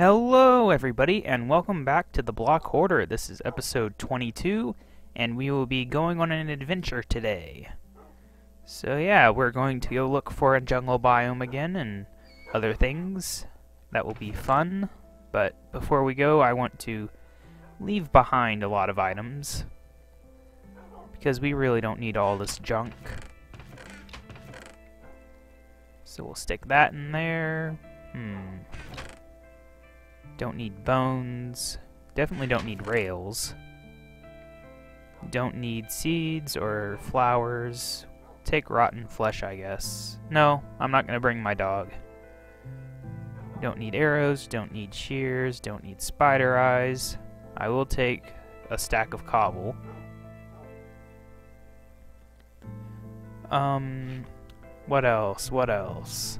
Hello everybody, and welcome back to the Block Hoarder. This is episode 22, and we will be going on an adventure today. So yeah, we're going to go look for a jungle biome again and other things. That will be fun, but before we go, I want to leave behind a lot of items, because we really don't need all this junk. So we'll stick that in there. Don't need bones. Definitely don't need rails. Don't need seeds or flowers. Take rotten flesh, I guess. No, I'm not gonna bring my dog. Don't need arrows. Don't need shears. Don't need spider eyes. I will take a stack of cobble. What else? What else?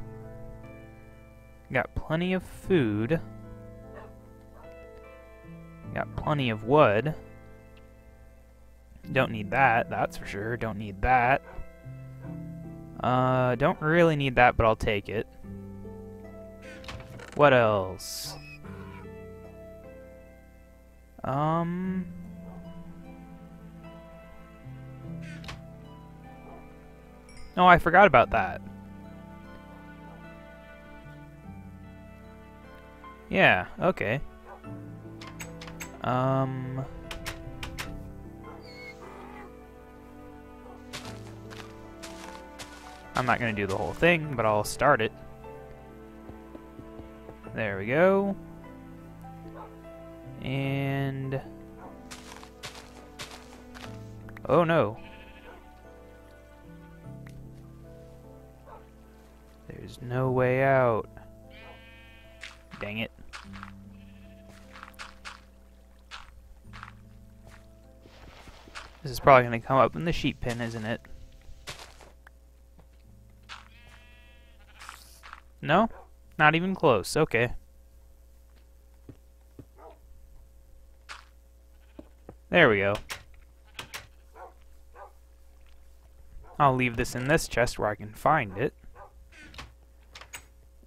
Got plenty of food. Got plenty of wood. Don't need that, that's for sure. Don't need that. Don't really need that, but I'll take it. What else? Oh, I forgot about that. Yeah, okay. I'm not gonna do the whole thing, but I'll start it. There we go. And... oh no. There's no way out. Dang it. This is probably going to come up in the sheep pen, isn't it? No? Not even close. Okay. There we go. I'll leave this in this chest where I can find it.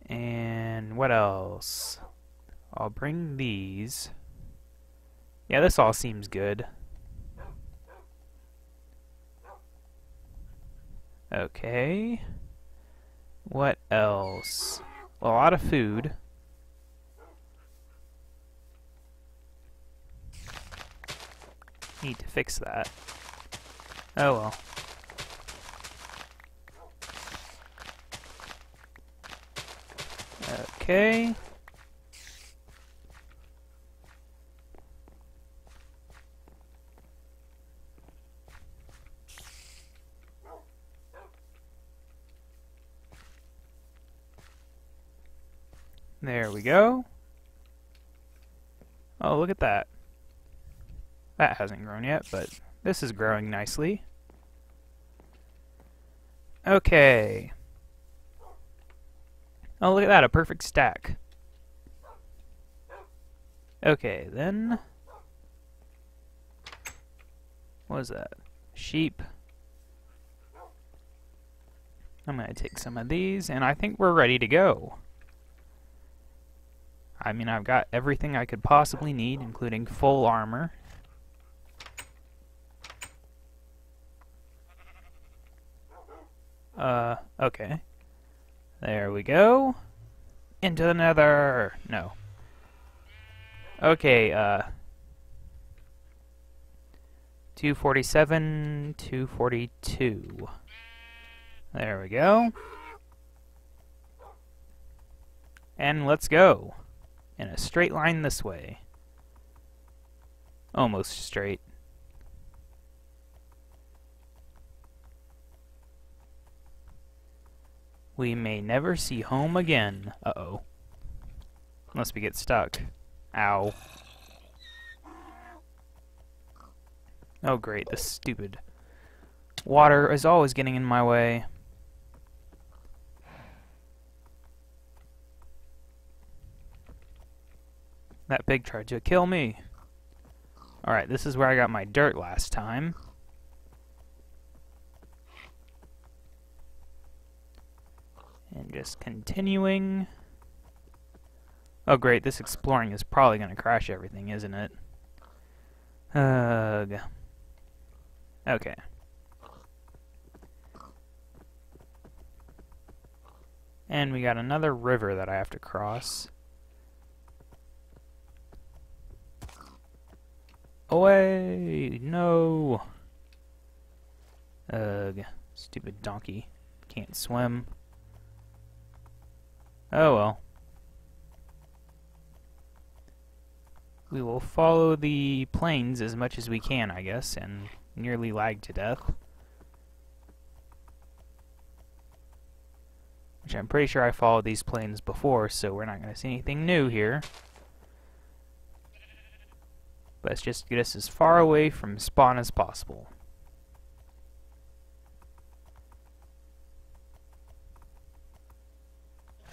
And what else? I'll bring these. Yeah, this all seems good. Okay. What else? A lot of food. Need to fix that. Oh well. Okay. There we go. Oh, look at that. That hasn't grown yet, but this is growing nicely. Okay. Oh, look at that, a perfect stack. Okay, then... what is that? Sheep. I'm gonna take some of these, and I think we're ready to go. I mean, I've got everything I could possibly need, including full armor. Okay. There we go. Into the nether! No. Okay, 247, 242. There we go. And let's go. In a straight line this way. Almost straight. We may never see home again. Uh-oh. Unless we get stuck. Ow. Oh great, this stupid water is always getting in my way. That pig tried to kill me. Alright, this is where I got my dirt last time. And just continuing Oh great, this exploring is probably going to crash everything, isn't it? Ugh. Okay. And we got another river that I have to cross. Away! No! Ugh. Stupid donkey. Can't swim. Oh well. We will follow the planes as much as we can, I guess, and nearly lag to death. Which I'm pretty sure I followed these planes before, so we're not going to see anything new here. Let's just get us as far away from spawn as possible.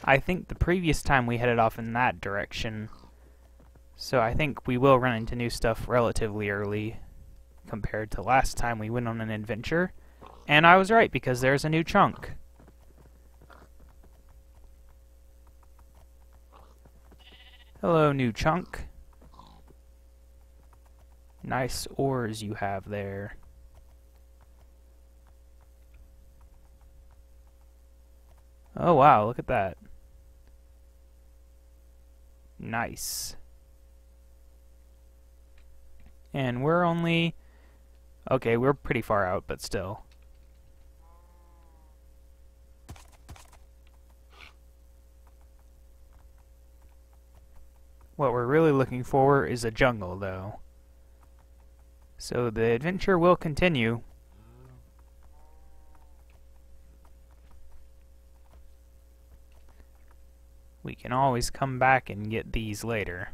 I think the previous time we headed off in that direction, so I think we will run into new stuff relatively early compared to last time we went on an adventure. And I was right, because there's a new chunk. Hello, new chunk. Nice ores you have there. Oh wow, look at that. Nice. And we're only... okay, we're pretty far out, but still. What we're really looking for is a jungle, though. So the adventure will continue. We can always come back and get these later.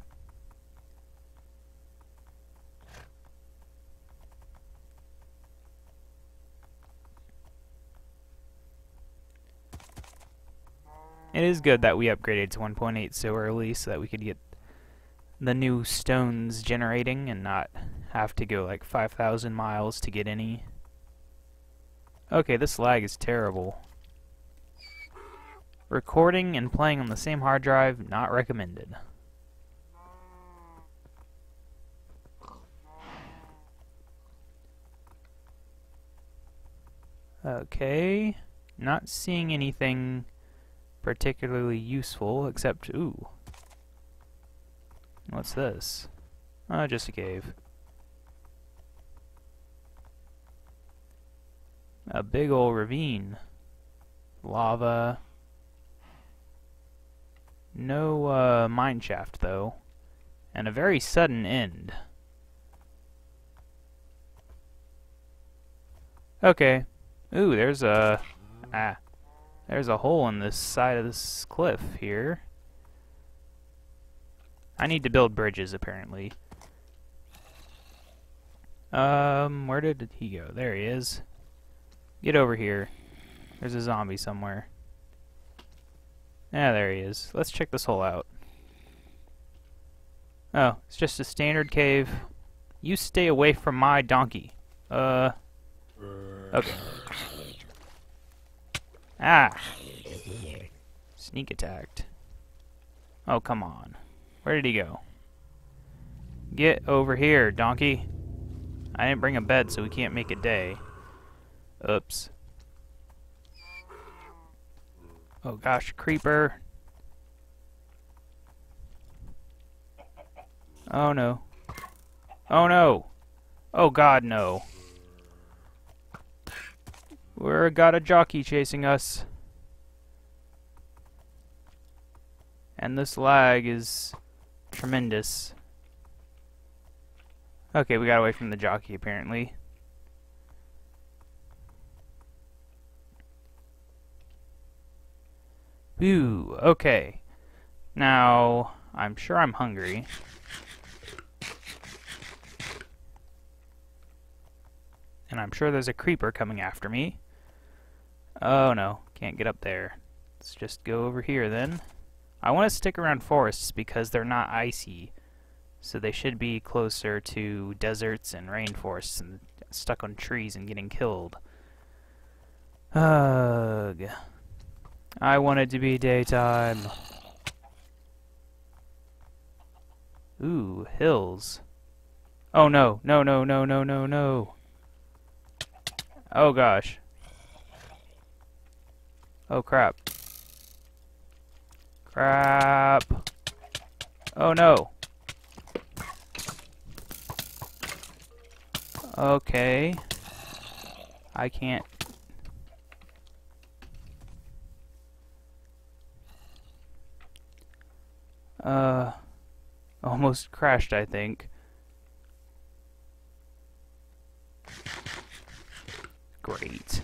It is good that we upgraded to 1.8 so early so that we could get the new stones generating and not have to go like 5,000 miles to get any. Okay, this lag is terrible. Recording and playing on the same hard drive, not recommended. Okay, not seeing anything particularly useful, except, ooh. What's this? Oh, just a cave. A big old ravine. Lava. No mine shaft, though. And a very sudden end. Okay. Ooh, there's a... ah. There's a hole in this side of this cliff here. I need to build bridges, apparently. Where did he go? There he is. Get over here. There's a zombie somewhere. Ah, there he is. Let's check this hole out. Oh, it's just a standard cave. You stay away from my donkey. Okay. Ah! Sneak attacked. Oh, come on. Where did he go? Get over here, donkey. I didn't bring a bed, so we can't make a day. Oops. Oh gosh, creeper. Oh no. Oh no! Oh god, no. We've got a jockey chasing us. And this lag is tremendous. Okay, we got away from the jockey apparently. Ooh, okay. Now, I'm sure I'm hungry. And I'm sure there's a creeper coming after me. Oh no, can't get up there. Let's just go over here then. I want to stick around forests because they're not icy. So they should be closer to deserts and rainforests and stuck on trees and getting killed. Ugh. I want it to be daytime. Ooh, hills. Oh no, no, no, no, no, no, no. Oh gosh. Oh crap. Crap. Oh no. Okay. I can't. Almost crashed, I think. Great.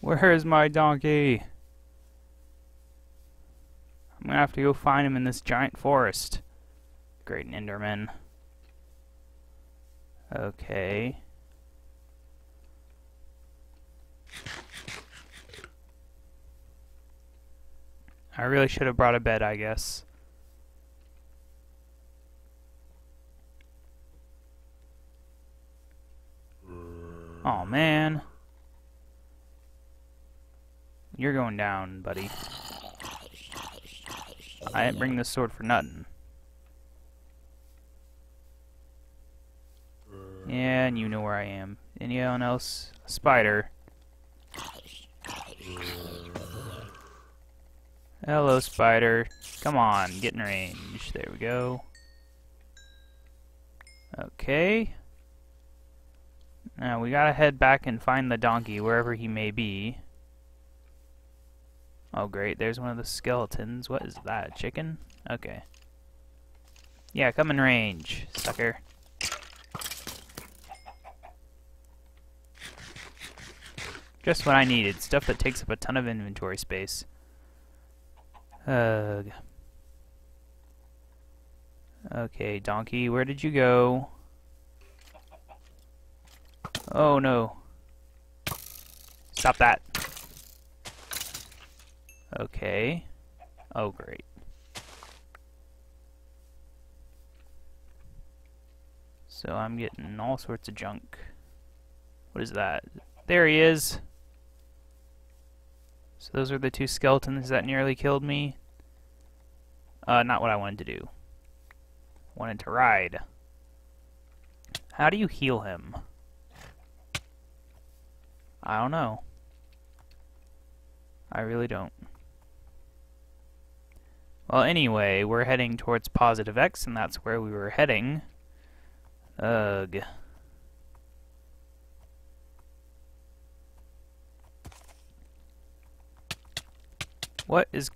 Where is my donkey? I'm gonna have to go find him in this giant forest. Great Enderman. Okay. I really should have brought a bed, I guess. Oh man. You're going down, buddy. I didn't bring this sword for nothing. Yeah, and you know where I am. Anyone else? A spider. Hello, spider. Come on, get in range. There we go. Okay. Now we gotta head back and find the donkey, wherever he may be. Oh great, there's one of the skeletons. What is that, chicken? Okay. Yeah, come in range, sucker. Just what I needed, stuff that takes up a ton of inventory space. Ugh. Okay, donkey, where did you go? Oh no. Stop that. Okay. Oh great. So I'm getting all sorts of junk. What is that? There he is. So those are the two skeletons that nearly killed me. Not what I wanted to do. Wanted to ride. How do you heal him? I don't know. I really don't. Well, anyway, we're heading towards Positive X, and that's where we were heading. Ugh. What is...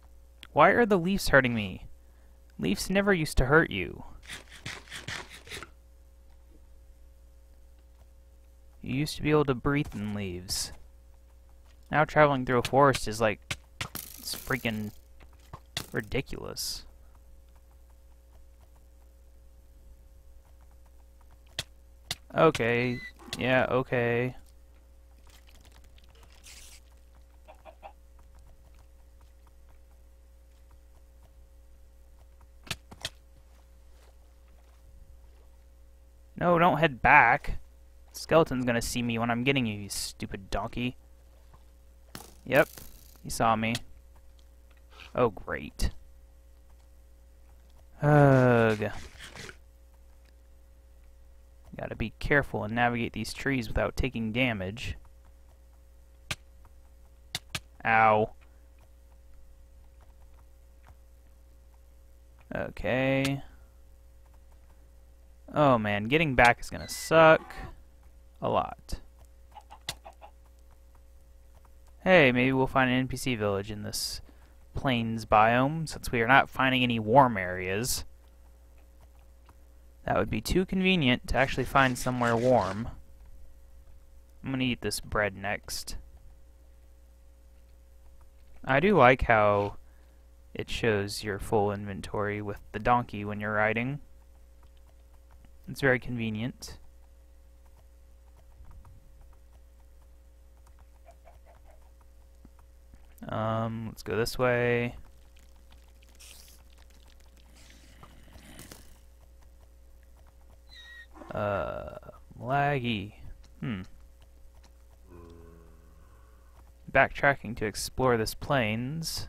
Why are the leaves hurting me? Leaves never used to hurt you. You used to be able to breathe in leaves. Now traveling through a forest is like... It's freaking... ridiculous. Okay. Yeah, okay. No, don't head back. Skeleton's gonna see me when I'm getting you, you stupid donkey. Yep, he saw me. Oh, great. Ugh. Gotta be careful and navigate these trees without taking damage. Ow. Okay. Oh man, getting back is gonna suck a lot. Hey, maybe we'll find an NPC village in this plains biome, since we are not finding any warm areas. That would be too convenient to actually find somewhere warm. I'm gonna eat this bread next. I do like how it shows your full inventory with the donkey when you're riding. It's very convenient. Let's go this way. Laggy. backtracking to explore this plains,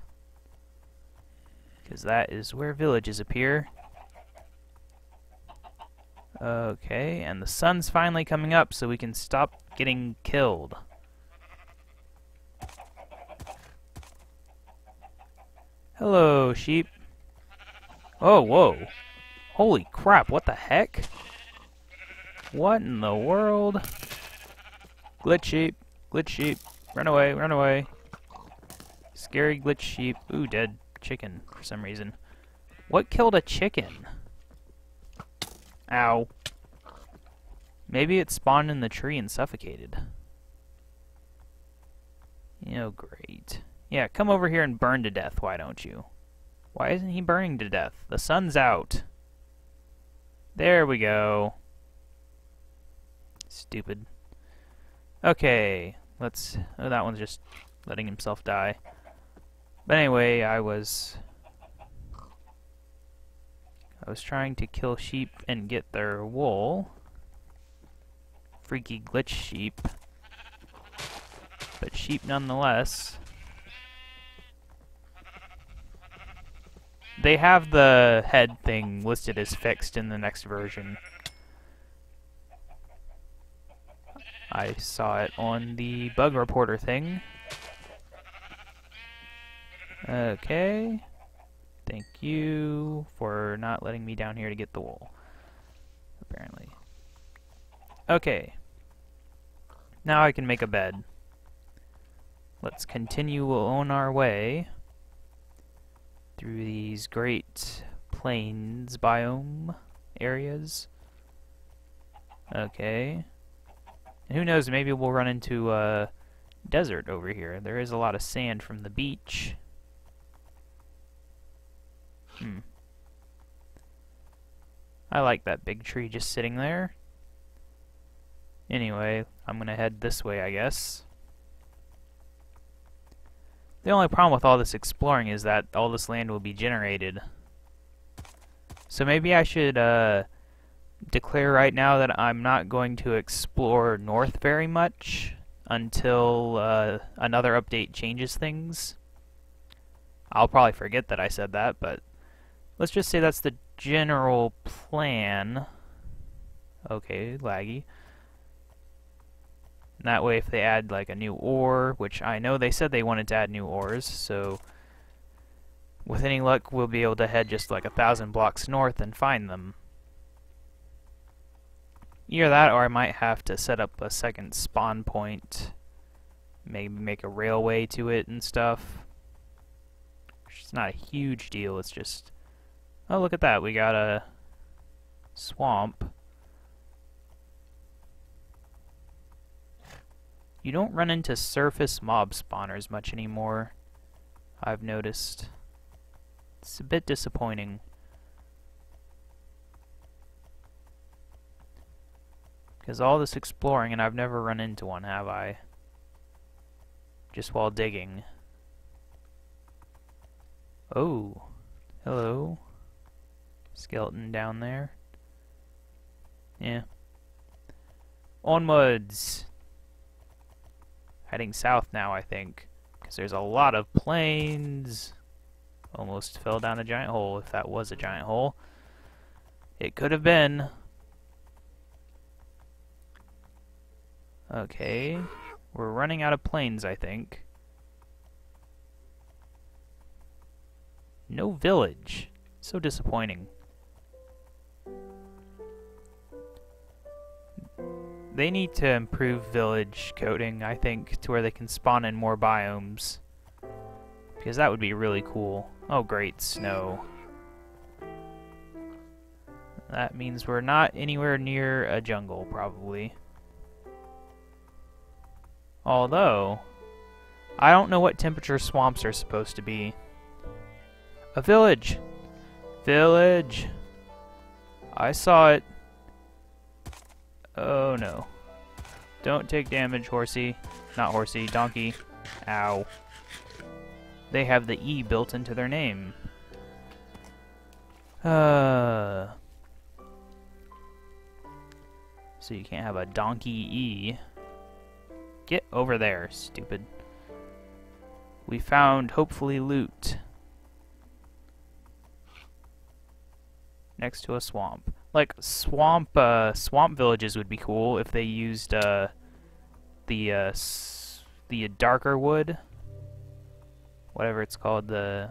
because that is where villages appear. Okay, and the sun's finally coming up, so we can stop getting killed. Hello, sheep. Oh, whoa. Holy crap, what the heck? What in the world? Glitch sheep, glitch sheep. Run away, run away. Scary glitch sheep. Ooh, dead chicken for some reason. What killed a chicken? Ow. Maybe it spawned in the tree and suffocated. Oh, great. Yeah, come over here and burn to death, why don't you? Why isn't he burning to death? The sun's out. There we go. Stupid. Okay, let's... Oh, that one's just letting himself die. But anyway, I was trying to kill sheep and get their wool. Freaky glitch sheep. But sheep nonetheless. They have the head thing listed as fixed in the next version. I saw it on the bug reporter thing. Okay. Thank you for not letting me down here to get the wool, apparently. Okay. Now I can make a bed. Let's continue on our way through these great plains biome areas. Okay. And who knows, maybe we'll run into a desert over here. There is a lot of sand from the beach. Hmm. I like that big tree just sitting there. Anyway, I'm gonna head this way, I guess. The only problem with all this exploring is that all this land will be generated. So maybe I should declare right now that I'm not going to explore north very much until another update changes things. I'll probably forget that I said that, but let's just say that's the general plan. Okay, laggy. That way if they add like a new ore, which I know they said they wanted to add new ores, so with any luck we'll be able to head just like 1,000 blocks north and find them. Either that or I might have to set up a second spawn point, maybe make a railway to it and stuff. It's not a huge deal, it's just... Oh, look at that, we got a swamp. You don't run into surface mob spawners much anymore, I've noticed. It's a bit disappointing. Because all this exploring, and I've never run into one, have I? Just while digging. Oh, hello. Skeleton down there. Yeah. Onwards! Heading south now, I think, because there's a lot of plains. Almost fell down a giant hole, if that was a giant hole. It could have been. Okay, we're running out of plains, I think. No village. So disappointing. They need to improve village coding, I think, to where they can spawn in more biomes. Because that would be really cool. Oh, great, snow. That means we're not anywhere near a jungle, probably. Although, I don't know what temperature swamps are supposed to be. A village! Village! I saw it. Oh no. Don't take damage, horsey. Not horsey, donkey. Ow. They have the E built into their name. So you can't have a donkey E. Get over there, stupid. We found, hopefully, loot. Next to a swamp. Like, swamp villages would be cool if they used, the darker wood. Whatever it's called, the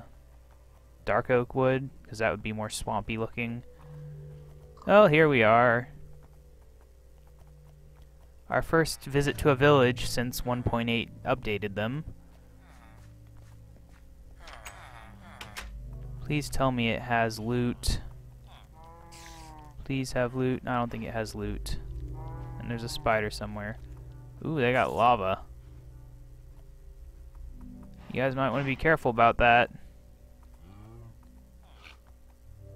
dark oak wood, because that would be more swampy looking. Well, here we are. Our first visit to a village since 1.8 updated them. Please tell me it has loot. Please have loot. I don't think it has loot. And there's a spider somewhere. Ooh, they got lava. You guys might want to be careful about that.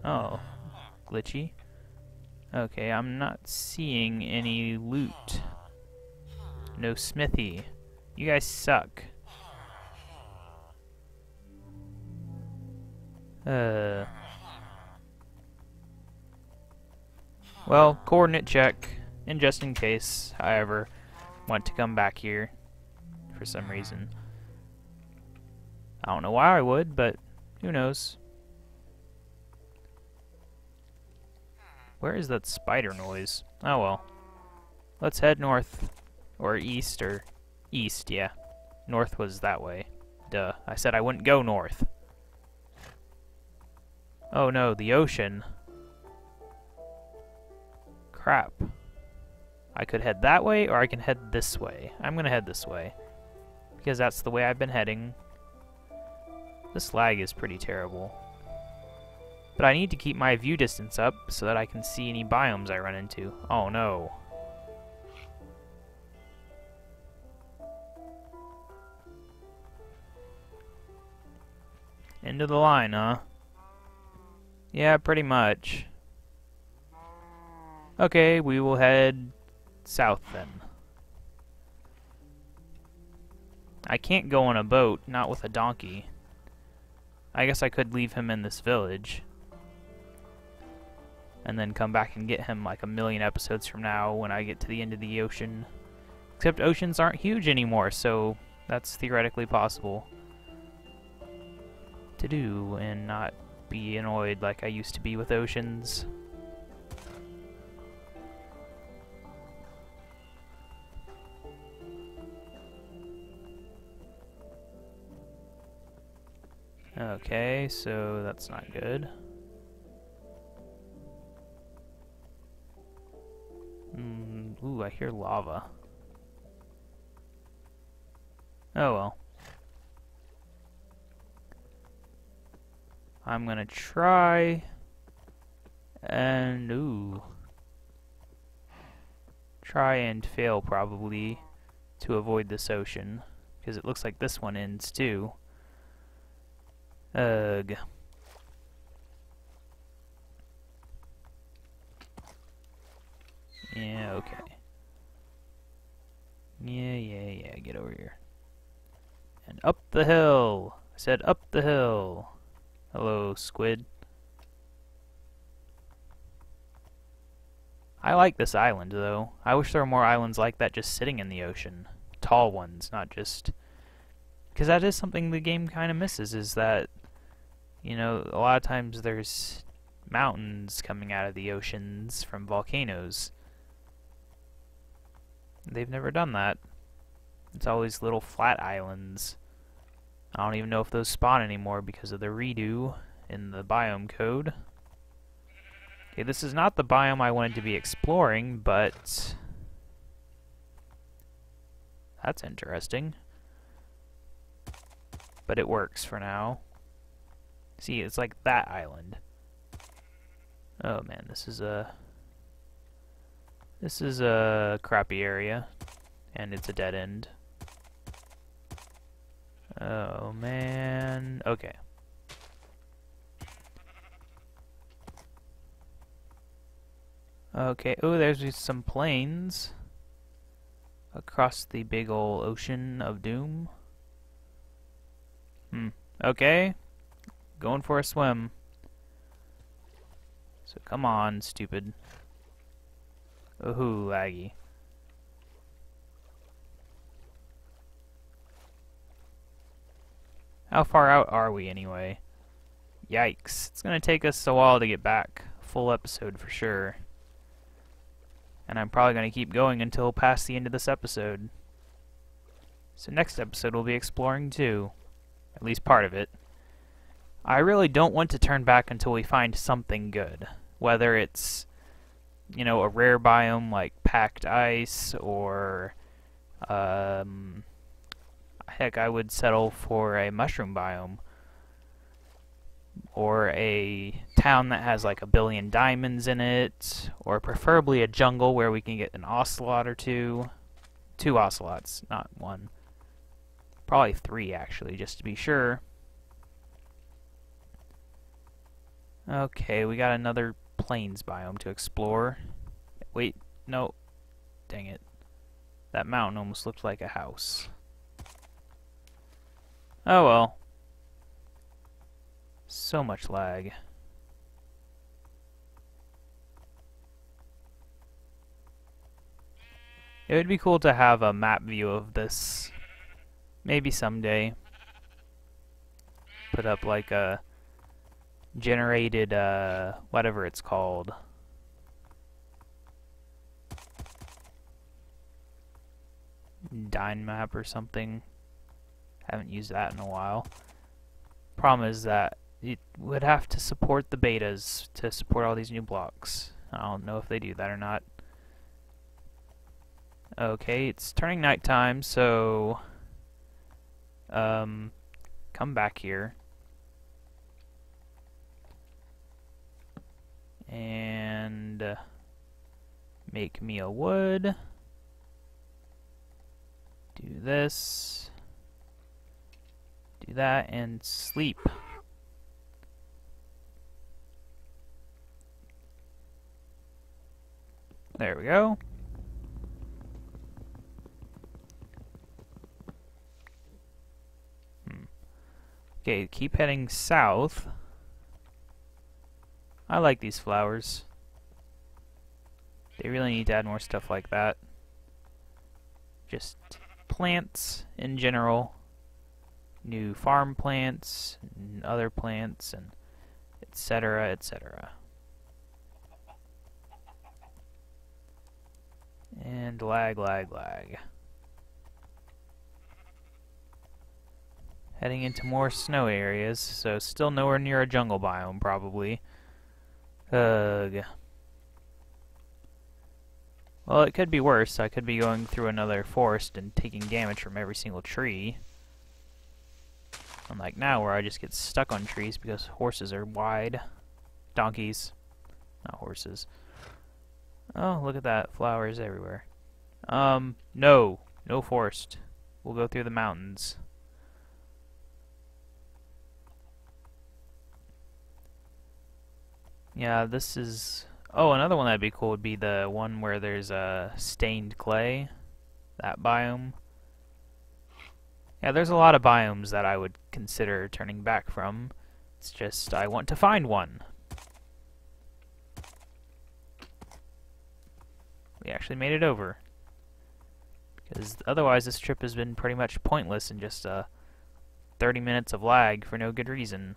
Oh, glitchy. Okay, I'm not seeing any loot. No smithy. You guys suck. Well, coordinate check, and just in case I ever want to come back here for some reason. I don't know why I would, but who knows. Where is that spider noise? Oh well. Let's head north. Or east, or... east, yeah. North was that way. Duh. I said I wouldn't go north. Oh no, the ocean. Crap. I could head that way, or I can head this way. I'm gonna head this way. Because that's the way I've been heading. This lag is pretty terrible. But I need to keep my view distance up so that I can see any biomes I run into. Oh no. End of the line, huh? Yeah, pretty much. Okay, we will head south then. I can't go on a boat, not with a donkey. I guess I could leave him in this village. And then come back and get him like a million episodes from now when I get to the end of the ocean. Except oceans aren't huge anymore, so that's theoretically possible to do and not be annoyed like I used to be with oceans. Okay, so that's not good. Ooh, I hear lava. Oh well. I'm gonna try... and... ooh. Try and fail, probably, to avoid this ocean. Because it looks like this one ends, too. Ugh. Yeah, okay. Yeah, get over here. And up the hill! I said up the hill! Hello, squid. I like this island, though. I wish there were more islands like that just sitting in the ocean. Tall ones, not just... because that is something the game kind of misses, is that... you know, a lot of times there's mountains coming out of the oceans from volcanoes. They've never done that. It's always little flat islands. I don't even know if those spawn anymore because of the redo in the biome code. Okay, this is not the biome I wanted to be exploring, but... that's interesting. But it works for now. See, it's like that island. Oh man, this is a crappy area, and it's a dead end. Oh man, okay. Okay, oh, there's some plains across the big ol' ocean of doom. Okay. Going for a swim. So come on, stupid. Ooh, laggy. How far out are we anyway? Yikes. It's going to take us a while to get back. Full episode for sure. And I'm probably going to keep going until past the end of this episode. So next episode we'll be exploring too. At least part of it. I really don't want to turn back until we find something good. Whether it's, you know, a rare biome like packed ice, or heck, I would settle for a mushroom biome. Or a town that has like 1 billion diamonds in it, or preferably a jungle where we can get an ocelot or two. 2 ocelots, not 1. Probably 3 actually, just to be sure. Okay, we got another plains biome to explore. Wait, no. Dang it. That mountain almost looked like a house. Oh well. So much lag. It would be cool to have a map view of this. Maybe someday. Put up like a generated, whatever it's called. Dynmap or something. Haven't used that in a while. Problem is that it would have to support the betas to support all these new blocks. I don't know if they do that or not. Okay, it's turning nighttime, so come back here. And make me a wood. Do this. Do that and sleep. There we go. Okay, keep heading south. I like these flowers. They really need to add more stuff like that. Just plants in general. New farm plants, and other plants, and etc., etc. And lag. Heading into more snow areas, so still nowhere near a jungle biome, probably. Ugh. Well, it could be worse. I could be going through another forest and taking damage from every single tree. Unlike now, where I just get stuck on trees because horses are wide. Donkeys. Not horses. Oh, look at that. Flowers everywhere. No. No forest. We'll go through the mountains. Yeah, this is... Oh, another one that'd be cool would be the one where there's stained clay. That biome. Yeah, there's a lot of biomes that I would consider turning back from. It's just, I want to find one. We actually made it over. Because otherwise this trip has been pretty much pointless and just 30 minutes of lag for no good reason.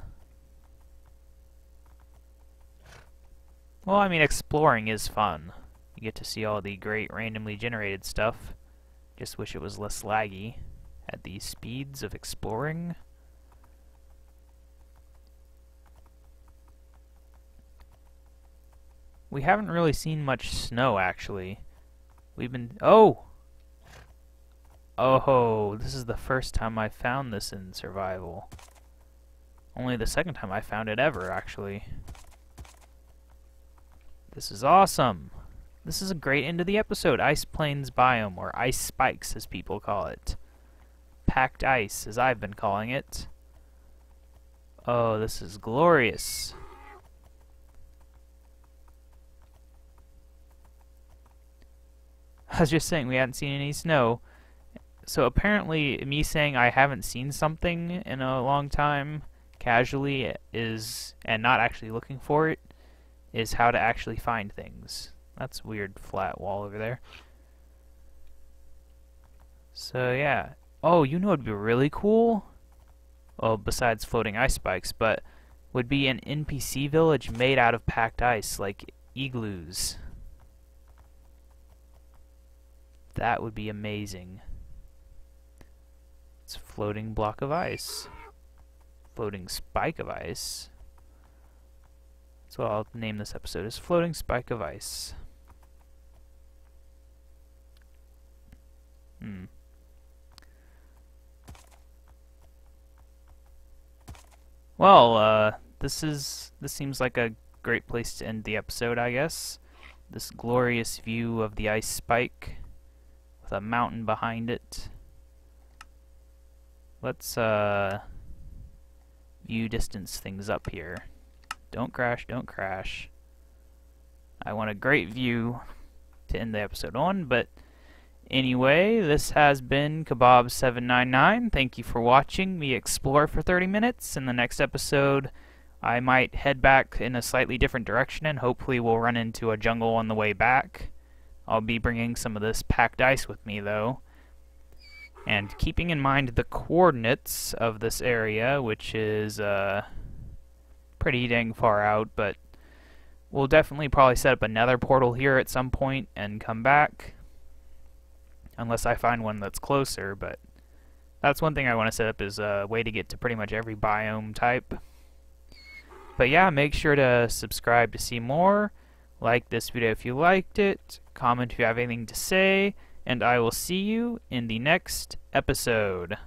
Well, I mean, exploring is fun. You get to see all the great randomly generated stuff. Just wish it was less laggy. At these speeds of exploring. We haven't really seen much snow, actually. We've been... Oh! Oh, this is the first time I found this in survival. Only the second time I found it ever, actually. This is awesome. This is a great end of the episode. Ice Plains Biome, or Ice Spikes, as people call it. Packed ice, as I've been calling it. Oh, this is glorious. I was just saying we hadn't seen any snow. So apparently me saying I haven't seen something in a long time casually is, and not actually looking for it, is how to actually find things. That's a weird flat wall over there. So yeah. Oh, you know what would be really cool? well, besides floating ice spikes, but would be an NPC village made out of packed ice, like igloos. That would be amazing. It's a floating block of ice. Floating spike of ice. So I'll name this episode as Floating Spike of Ice. Well, this seems like a great place to end the episode, I guess. This glorious view of the ice spike with a mountain behind it. Let's view distance things up here. Don't crash, don't crash. I want a great view to end the episode on, but anyway, this has been KaBob799. Thank you for watching me explore for 30 minutes. In the next episode, I might head back in a slightly different direction, and hopefully we'll run into a jungle on the way back. I'll be bringing some of this packed ice with me, though. And keeping in mind the coordinates of this area, which is pretty dang far out, but we'll definitely probably set up another portal here at some point and come back. Unless I find one that's closer, but that's one thing I want to set up, is a way to get to pretty much every biome type. But yeah, make sure to subscribe to see more, like this video if you liked it, comment if you have anything to say, and I will see you in the next episode.